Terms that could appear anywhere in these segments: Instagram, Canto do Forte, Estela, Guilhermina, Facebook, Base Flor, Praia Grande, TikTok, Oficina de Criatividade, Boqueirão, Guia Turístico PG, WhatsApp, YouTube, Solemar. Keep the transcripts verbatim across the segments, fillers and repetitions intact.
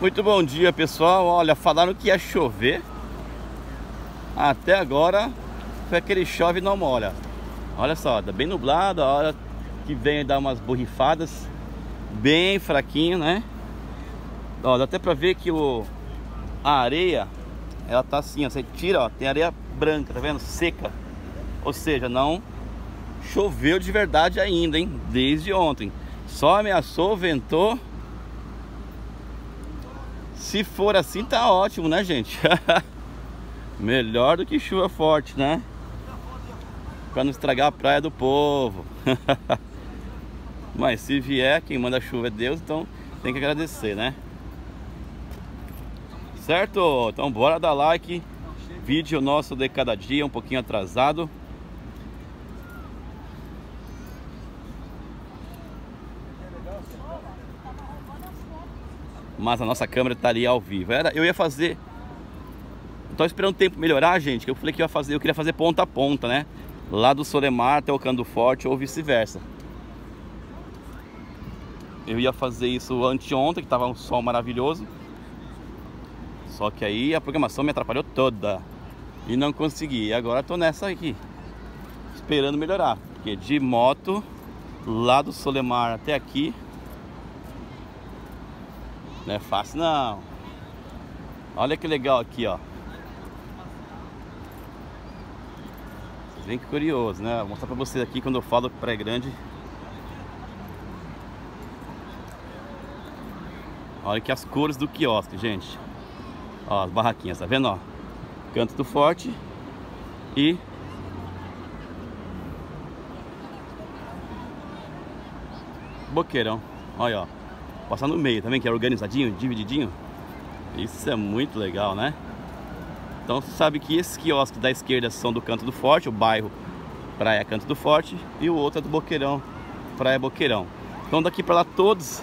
Muito bom dia, pessoal. Olha, falaram que ia chover. Até agora foi aquele chove e não molha. Olha só, tá bem nublado. A hora que vem dar umas borrifadas, bem fraquinho, né? Ó, dá até pra ver que o, a areia, ela tá assim, ó, você tira, ó, tem areia branca, tá vendo? Seca. Ou seja, não choveu de verdade ainda, hein? Desde ontem. Só ameaçou, ventou. Se for assim, tá ótimo, né, gente? Melhor do que chuva forte, né? Pra não estragar a praia do povo. Mas se vier, quem manda chuva é Deus, então tem que agradecer, né? Certo? Então bora dar like. Vídeo nosso de cada dia, um pouquinho atrasado. Mas a nossa câmera tá ali ao vivo. Era, eu ia fazer... Tô esperando o tempo melhorar, gente, que eu falei que eu ia fazer, eu queria fazer ponta a ponta, né? Lá do Solemar até o Canto do Forte ou vice-versa. Eu ia fazer isso anteontem, que tava um sol maravilhoso. Só que aí a programação me atrapalhou toda e não consegui. E agora tô nessa aqui, esperando melhorar. Porque de moto, lá do Solemar até aqui, não é fácil não. Olha que legal aqui, ó. Vocês veem que curioso, né? Vou mostrar pra vocês aqui quando eu falo Praia Grande. Olha aqui as cores do quiosque, gente. Ó, as barraquinhas, tá vendo? Ó, Canto do Forte e Boqueirão. Olha, ó, passar no meio também, que é organizadinho, divididinho. Isso é muito legal, né? Então você sabe que esses quiosques da esquerda são do Canto do Forte, o bairro Praia Canto do Forte, e o outro é do Boqueirão, Praia Boqueirão. Então daqui para lá todos,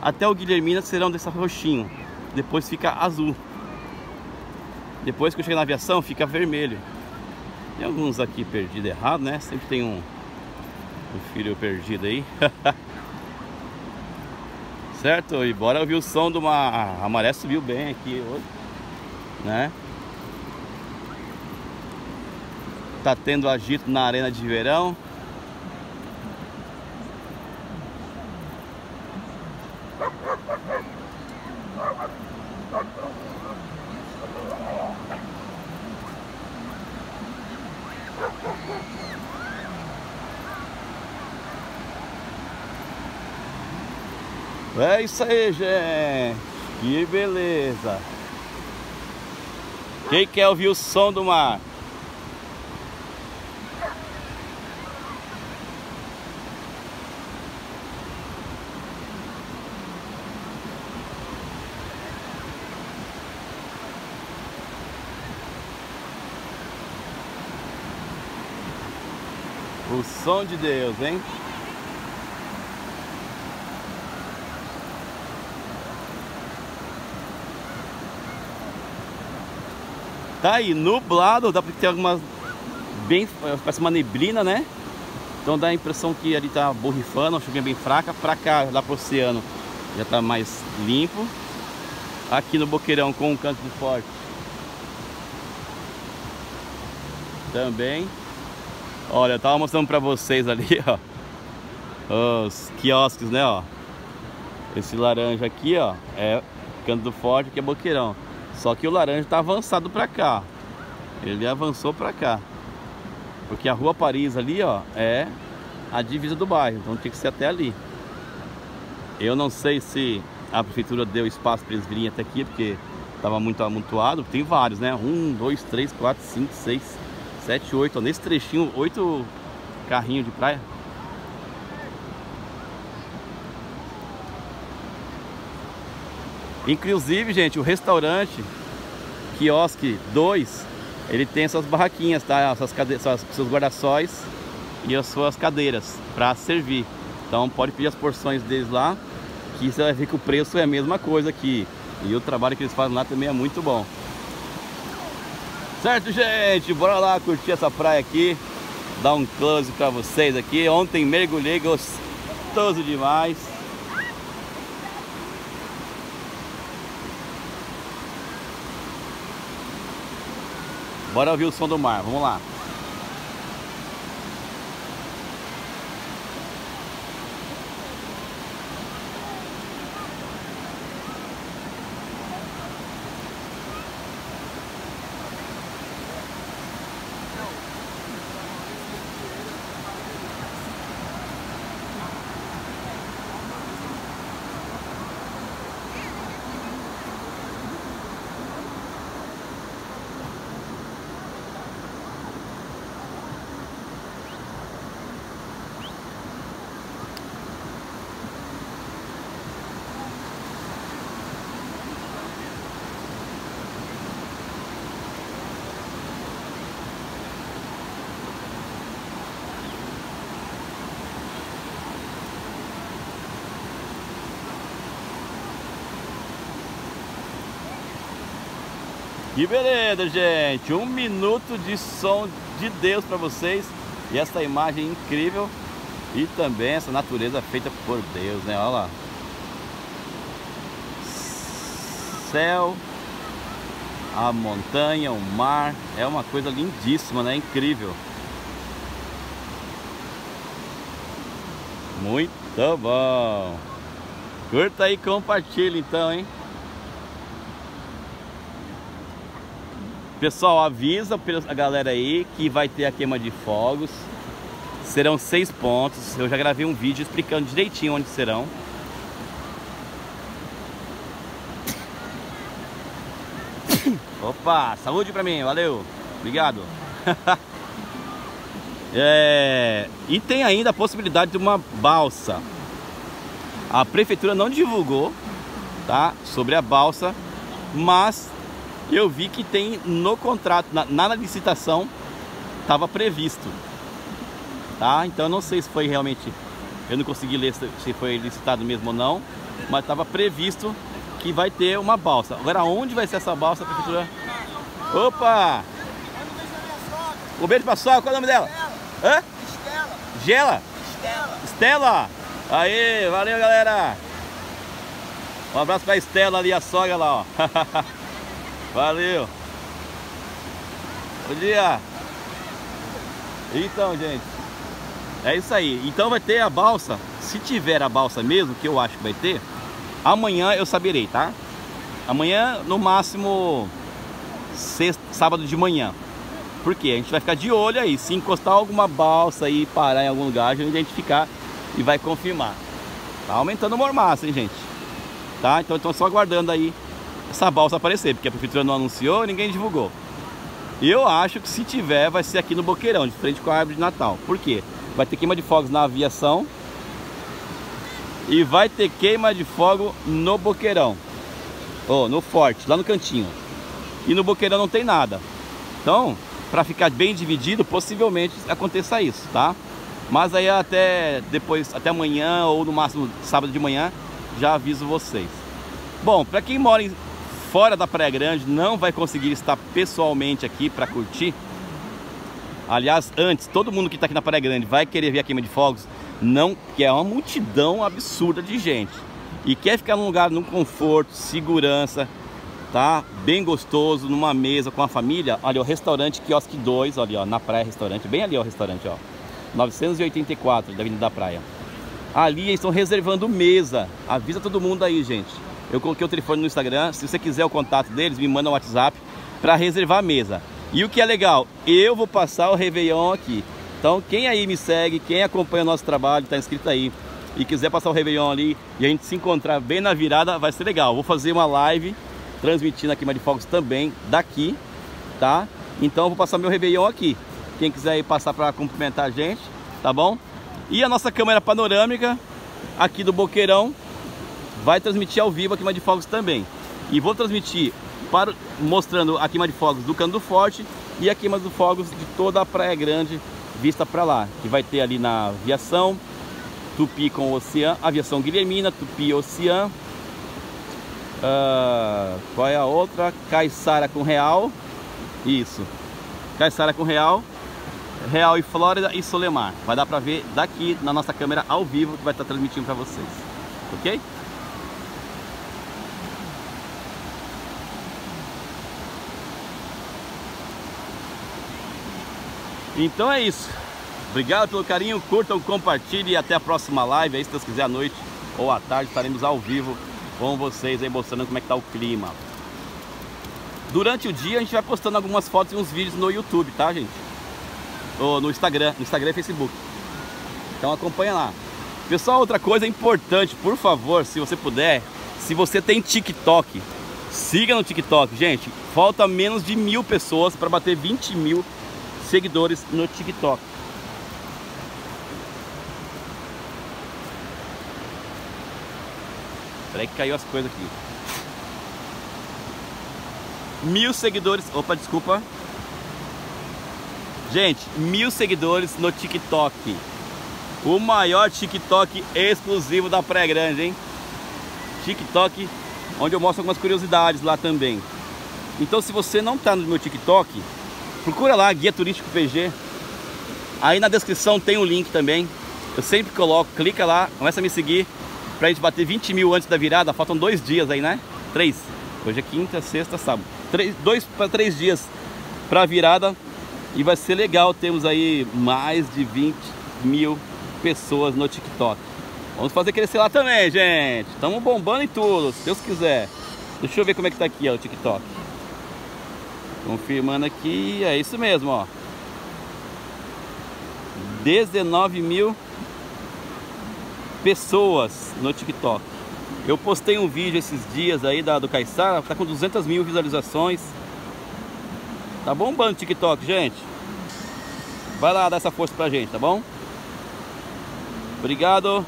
até o Guilhermina, serão desse roxinho. Depois fica azul. Depois que eu chego na aviação, fica vermelho. Tem alguns aqui perdido errado, né? Sempre tem um, um filho perdido aí. Certo? E bora ouvir o som de uma... A maré subiu bem aqui hoje, né? Tá tendo agito na arena de verão. É isso aí, gente. Que beleza. Quem quer ouvir o som do mar? O som de Deus, hein? Tá aí, nublado, dá pra ter algumas... Bem, parece uma neblina, né? Então dá a impressão que ali tá borrifando, uma chuvinha bem fraca. Pra cá, lá pro oceano, já tá mais limpo. Aqui no Boqueirão, com o Canto do Forte também. Olha, eu tava mostrando pra vocês ali, ó, os quiosques, né, ó. Esse laranja aqui, ó, é Canto do Forte, que é Boqueirão. Só que o laranja tá avançado pra cá. Ele avançou pra cá. Porque a Rua Paris ali, ó, é a divisa do bairro. Então tinha que ser até ali. Eu não sei se a prefeitura deu espaço pra eles virem até aqui, porque tava muito amontoado. Tem vários, né? Um, dois, três, quatro, cinco, seis, sete, oito. Ó, nesse trechinho, oito carrinhos de praia. Inclusive, gente, o restaurante Quiosque dois, ele tem suas barraquinhas, tá? Suas cadeiras, suas, seus guarda-sóis e as suas cadeiras para servir. Então pode pedir as porções deles lá, que você vai ver que o preço é a mesma coisa aqui. E o trabalho que eles fazem lá também é muito bom. Certo, gente? Bora lá curtir essa praia aqui, dar um close para vocês aqui. Ontem mergulhei, gostoso demais. Bora ouvir o som do mar, vamos lá. Que beleza, gente! Um minuto de som de Deus para vocês. E essa imagem incrível. E também essa natureza feita por Deus, né? Olha lá. Céu, a montanha, o mar. É uma coisa lindíssima, né? Incrível. Muito bom! Curta aí e compartilha então, hein? Pessoal, avisa a galera aí que vai ter a queima de fogos. Serão seis pontos. Eu já gravei um vídeo explicando direitinho onde serão. Opa, saúde pra mim, valeu. Obrigado. é, e tem ainda a possibilidade de uma balsa. A prefeitura não divulgou, tá, sobre a balsa, mas eu vi que tem no contrato, na, na licitação, estava previsto, tá? Então eu não sei se foi realmente, eu não consegui ler se foi licitado mesmo ou não, mas estava previsto que vai ter uma balsa. Agora onde vai ser essa balsa, prefeitura? Opa! Um beijo pra sogra, qual é o nome dela? Hã? Estela. Gela? Estela. Estela! Aê, valeu galera! Um abraço pra Estela ali, a sogra lá, ó. Valeu! Bom dia! Então, gente, é isso aí. Então vai ter a balsa. Se tiver a balsa mesmo, que eu acho que vai ter, amanhã eu saberei, tá? Amanhã, no máximo, sexta, sábado de manhã. Por quê? A gente vai ficar de olho aí. Se encostar alguma balsa e parar em algum lugar, a gente vai identificar e vai confirmar. Tá aumentando o mormaço, hein, gente? Tá? Então, então só aguardando aí essa balsa aparecer, porque a prefeitura não anunciou, ninguém divulgou. E eu acho que se tiver, vai ser aqui no Boqueirão, de frente com a árvore de Natal. Por quê? Vai ter queima de fogos na aviação e vai ter queima de fogo no Boqueirão, ou oh, no Forte, lá no cantinho. E no Boqueirão não tem nada. Então, para ficar bem dividido, possivelmente aconteça isso, tá? Mas aí até depois, até amanhã ou no máximo sábado de manhã, já aviso vocês. Bom, para quem mora em fora da Praia Grande, não vai conseguir estar pessoalmente aqui para curtir. Aliás, antes, todo mundo que está aqui na Praia Grande vai querer ver a queima de fogos, não, que é uma multidão absurda de gente. E quer ficar num lugar, num conforto, segurança, tá? Bem gostoso, numa mesa com a família. Olha, o restaurante Quiosque dois, olha, ó, na praia, restaurante, bem ali, ó, o restaurante, ó. novecentos e oitenta e quatro, da Avenida da Praia. Ali eles estão reservando mesa. Avisa todo mundo aí, gente. Eu coloquei o telefone no Instagram, se você quiser o contato deles, me manda um WhatsApp para reservar a mesa. E o que é legal, eu vou passar o Réveillon aqui. Então quem aí me segue, quem acompanha o nosso trabalho, tá inscrito aí, e quiser passar o Réveillon ali e a gente se encontrar bem na virada, vai ser legal. Vou fazer uma live transmitindo a queima de fogos também daqui, tá? Então eu vou passar meu Réveillon aqui. Quem quiser aí passar para cumprimentar a gente, tá bom? E a nossa câmera panorâmica aqui do Boqueirão vai transmitir ao vivo a queima de fogos também. E vou transmitir para, mostrando a queima de fogos do Canto do Forte e a queima de fogos de toda a Praia Grande vista para lá, que vai ter ali na aviação, Tupi com Oceã, aviação Guilhermina, Tupi Oceã, uh, qual é a outra? Caiçara com Real, isso, Caiçara com Real, Real e Flórida e Solemar. Vai dar para ver daqui na nossa câmera ao vivo que vai estar transmitindo para vocês, ok? Então é isso. Obrigado pelo carinho, curtam, compartilhem e até a próxima live. Aí, se Deus quiser, à noite ou à tarde estaremos ao vivo com vocês aí, mostrando como é que tá o clima. Durante o dia a gente vai postando algumas fotos e uns vídeos no YouTube, tá, gente? Ou no Instagram, no Instagram e Facebook. Então acompanha lá. Pessoal, outra coisa importante, por favor, se você puder, se você tem TikTok, siga no TikTok, gente. Falta menos de mil pessoas para bater vinte mil seguidores no TikTok. Peraí que caiu as coisas aqui. Mil seguidores, opa, desculpa. Gente, mil seguidores no TikTok. O maior TikTok exclusivo da Praia Grande, hein? TikTok, onde eu mostro algumas curiosidades lá também. Então, se você não tá no meu TikTok, procura lá, Guia Turístico P G. Aí na descrição tem um link também. Eu sempre coloco, clica lá, começa a me seguir. Pra gente bater vinte mil antes da virada, faltam dois dias aí, né? Três. Hoje é quinta, sexta, sábado. Três, dois para três dias pra virada. E vai ser legal, temos aí mais de vinte mil pessoas no TikTok. Vamos fazer crescer lá também, gente. Estamos bombando em tudo, se Deus quiser. Deixa eu ver como é que tá aqui, ó, o TikTok. Confirmando aqui, é isso mesmo, ó. dezenove mil pessoas no TikTok. Eu postei um vídeo esses dias aí da, do Caiçara, tá com duzentas mil visualizações. Tá bombando o TikTok, gente. Vai lá dar essa força pra gente, tá bom? Obrigado.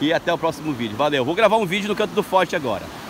E até o próximo vídeo. Valeu. Vou gravar um vídeo no Canto do Forte agora.